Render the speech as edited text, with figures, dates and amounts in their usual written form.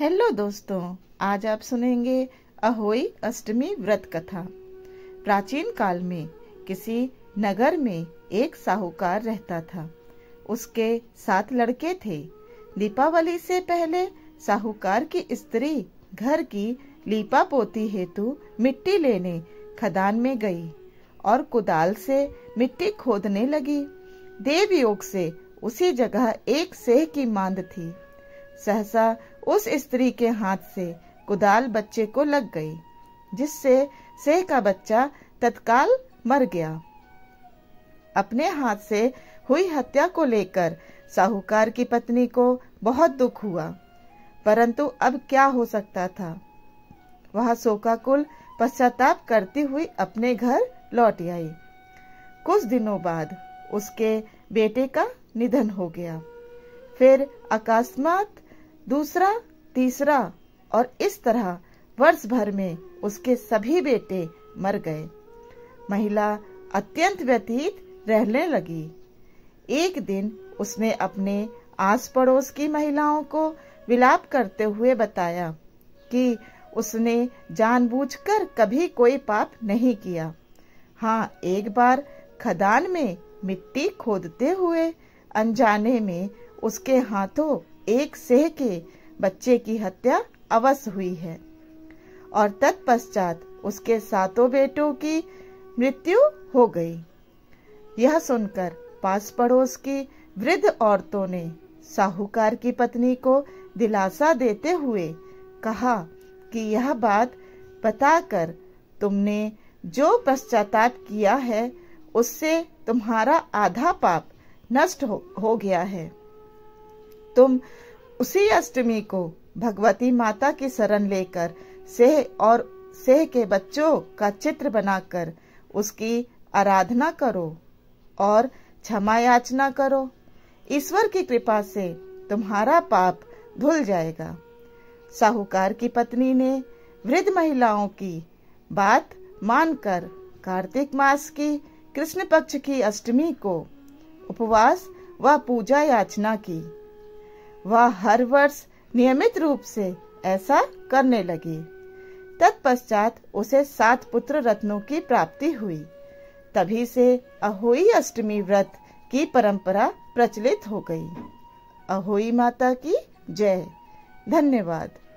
Hello दोस्तों, आज आप सुनेंगे अहोई अष्टमी व्रत कथा। प्राचीन काल में किसी नगर में एक साहूकार रहता था। उसके 7 लड़के थे। दीपावली से पहले साहूकार की स्त्री घर की लीपा पोती हेतु मिट्टी लेने खदान में गई और कुदाल से मिट्टी खोदने लगी। देव योग से उसी जगह एक सेह की मांद थी। सहसा उस स्त्री के हाथ से कुदाल बच्चे को लग गई, जिससे सेह का बच्चा तत्काल मर गया। अपने हाथ से हुई हत्या को लेकर साहूकार की पत्नी को बहुत दुख हुआ, परंतु अब क्या हो सकता था। वह शोकाकुल पश्चाताप करती हुई अपने घर लौट आई। कुछ दिनों बाद उसके बेटे का निधन हो गया। फिर अकस्मात दूसरा, तीसरा और इस तरह वर्ष भर में उसके सभी बेटे मर गए। महिला अत्यंत व्यथित रहने लगी। एक दिन उसने अपने आस पड़ोस की महिलाओं को विलाप करते हुए बताया कि उसने जानबूझकर कभी कोई पाप नहीं किया। हाँ, एक बार खदान में मिट्टी खोदते हुए अनजाने में उसके हाथों एक सेह के बच्चे की हत्या अवश्य हुई है और तत्पश्चात उसके 7 बेटों की मृत्यु हो गई। यह सुनकर पास पड़ोस की वृद्ध औरतों ने साहूकार की पत्नी को दिलासा देते हुए कहा कि यह बात बताकर तुमने जो पश्चाताप किया है उससे तुम्हारा आधा पाप नष्ट हो गया है। तुम उसी अष्टमी को भगवती माता की शरण लेकर सेह और सेह के बच्चों का चित्र बनाकर उसकी आराधना करो और क्षमा याचना करो। ईश्वर की कृपा से तुम्हारा पाप धुल जाएगा। साहूकार की पत्नी ने वृद्ध महिलाओं की बात मानकर कार्तिक मास की कृष्ण पक्ष की अष्टमी को उपवास व पूजा याचना की। वह हर वर्ष नियमित रूप से ऐसा करने लगी। तत्पश्चात उसे 7 पुत्र रत्नों की प्राप्ति हुई। तभी से अहोई अष्टमी व्रत की परंपरा प्रचलित हो गई। अहोई माता की जय। धन्यवाद।